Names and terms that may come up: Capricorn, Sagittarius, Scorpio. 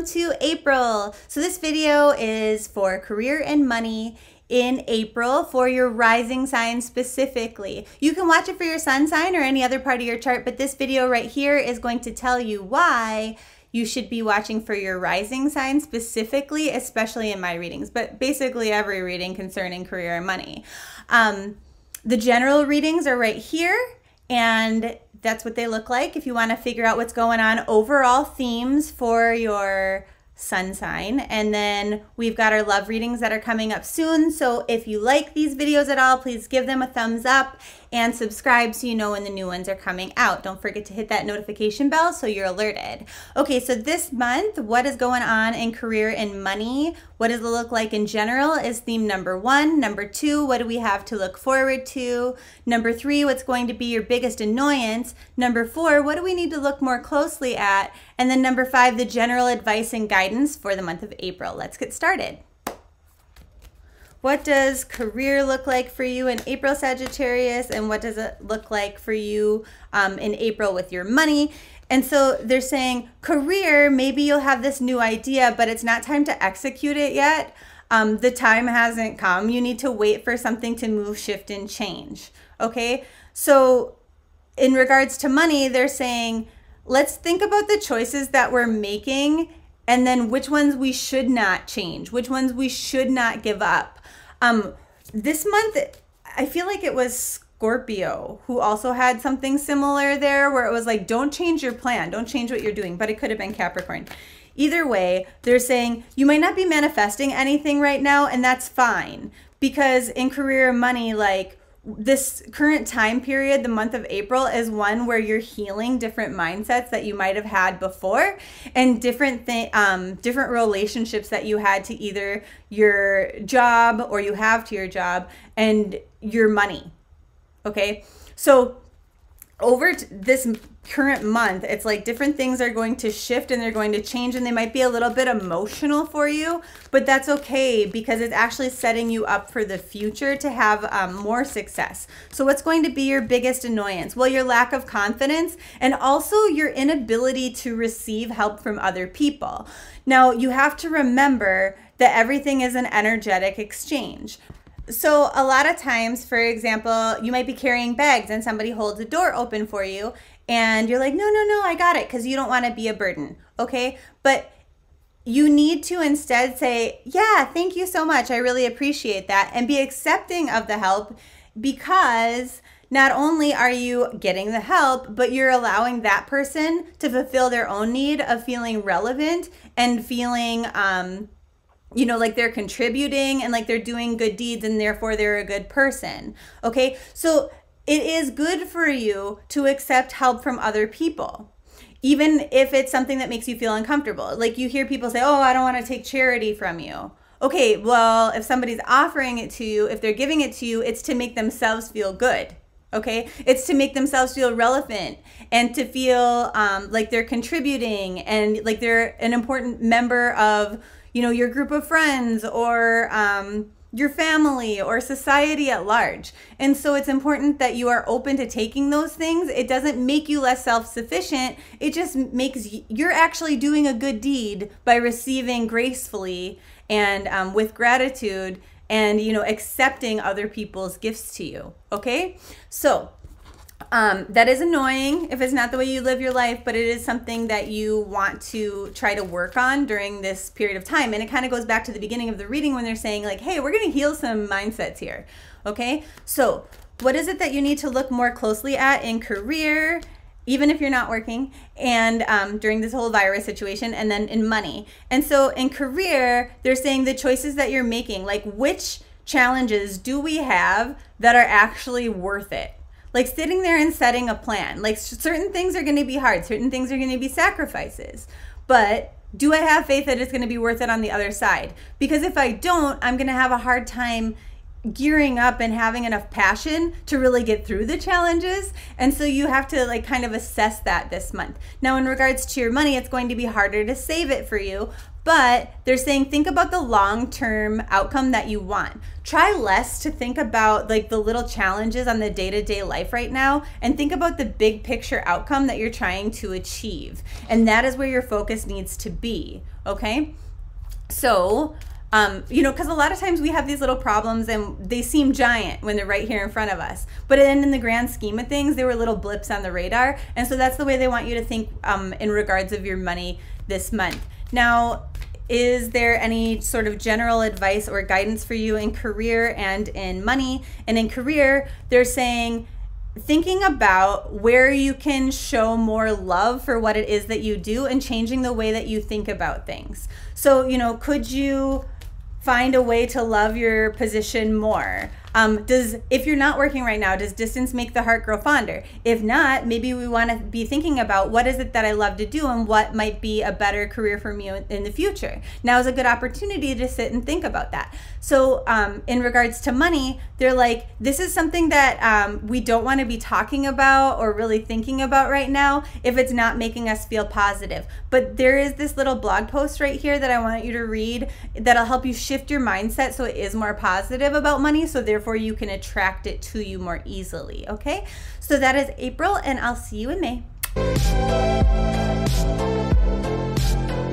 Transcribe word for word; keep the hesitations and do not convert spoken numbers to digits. Welcome to April. So this video is for career and money in April for your rising sign specifically. You can watch it for your sun sign or any other part of your chart, but this video right here is going to tell you why you should be watching for your rising sign specifically, especially in my readings, but basically every reading concerning career and money. Um, the general readings are right here, and that's what they look like if you want to figure out what's going on, overall themes for your sun sign. And then we've got our love readings that are coming up soon. So if you like these videos at all, please give them a thumbs up and subscribe so you know when the new ones are coming out. Don't forget to hit that notification bell so you're alerted. Okay, so this month, what is going on in career and money? What does it look like in general is theme number one. Number two, what do we have to look forward to? Number three, what's going to be your biggest annoyance? Number four, what do we need to look more closely at? And then number five, the general advice and guidance for the month of April. Let's get started. What does career look like for you in April, Sagittarius? And what does it look like for you um, in April with your money? And so they're saying career, maybe you'll have this new idea, but it's not time to execute it yet. Um, the time hasn't come. You need to wait for something to move, shift, and change. Okay, so in regards to money, they're saying, let's think about the choices that we're making and then which ones we should not change, which ones we should not give up. Um, this month, I feel like it was Scorpio who also had something similar there where it was like, don't change your plan, don't change what you're doing, but it could have been Capricorn. Either way, they're saying you might not be manifesting anything right now, and that's fine, because in career and money, like this current time period, the month of April, is one where you're healing different mindsets that you might have had before, and different thing, um, different relationships that you had to either your job or you have to your job and your money. Okay, so over this current month, it's like different things are going to shift and they're going to change, and they might be a little bit emotional for you, but that's okay because it's actually setting you up for the future to have um, more success. So what's going to be your biggest annoyance? Well, your lack of confidence and also your inability to receive help from other people. Now, you have to remember that everything is an energetic exchange. So a lot of times, for example, you might be carrying bags and somebody holds a door open for you and you're like, no, no, no, I got it, because you don't want to be a burden, okay? But you need to instead say, yeah, thank you so much, I really appreciate that, and be accepting of the help, because not only are you getting the help, but you're allowing that person to fulfill their own need of feeling relevant and feeling, um, you know, like they're contributing and like they're doing good deeds, and therefore they're a good person. Okay, so it is good for you to accept help from other people, even if it's something that makes you feel uncomfortable. Like you hear people say, oh, I don't want to take charity from you. Okay, well, if somebody's offering it to you, if they're giving it to you, it's to make themselves feel good. Okay, it's to make themselves feel relevant and to feel um, like they're contributing and like they're an important member of, you know, your group of friends or um, your family or society at large. And so it's important that you are open to taking those things. It doesn't make you less self-sufficient. It just makes you, you're actually doing a good deed by receiving gracefully and um, with gratitude and, you know, accepting other people's gifts to you. Okay, so Um, that is annoying if it's not the way you live your life, but it is something that you want to try to work on during this period of time. And it kind of goes back to the beginning of the reading when they're saying like, hey, we're going to heal some mindsets here. Okay, so what is it that you need to look more closely at in career, even if you're not working, and um, during this whole virus situation, and then in money? And so in career, they're saying the choices that you're making, like which challenges do we have that are actually worth it? Like sitting there and setting a plan. Like certain things are going to be hard. Certain things are going to be sacrifices. But do I have faith that it's going to be worth it on the other side? Because if I don't, I'm going to have a hard time gearing up and having enough passion to really get through the challenges. And so you have to like kind of assess that this month. Now, in regards to your money, it's going to be harder to save it for you. But they're saying think about the long-term outcome that you want. Try less to think about like the little challenges on the day-to-day life right now, and think about the big picture outcome that you're trying to achieve. And that is where your focus needs to be. okay? So, um, you know, because a lot of times we have these little problems and they seem giant when they're right here in front of us. But then in the grand scheme of things, they were little blips on the radar. And so that's the way they want you to think um, in regards of your money this month. Now, is there any sort of general advice or guidance for you in career and in money? And in career, they're saying, thinking about where you can show more love for what it is that you do and changing the way that you think about things. So, you know, could you find a way to love your position more? Um, does, if you're not working right now, does distance make the heart grow fonder? If not, maybe we want to be thinking about what is it that I love to do and what might be a better career for me in the future. Now is a good opportunity to sit and think about that. So um, in regards to money, they're like, this is something that um, we don't want to be talking about or really thinking about right now if it's not making us feel positive. But there is this little blog post right here that I want you to read that'll help you shift your mindset so it is more positive about money, so therefore Therefore, you can attract it to you more easily, okay? So that is April, and I'll see you in May.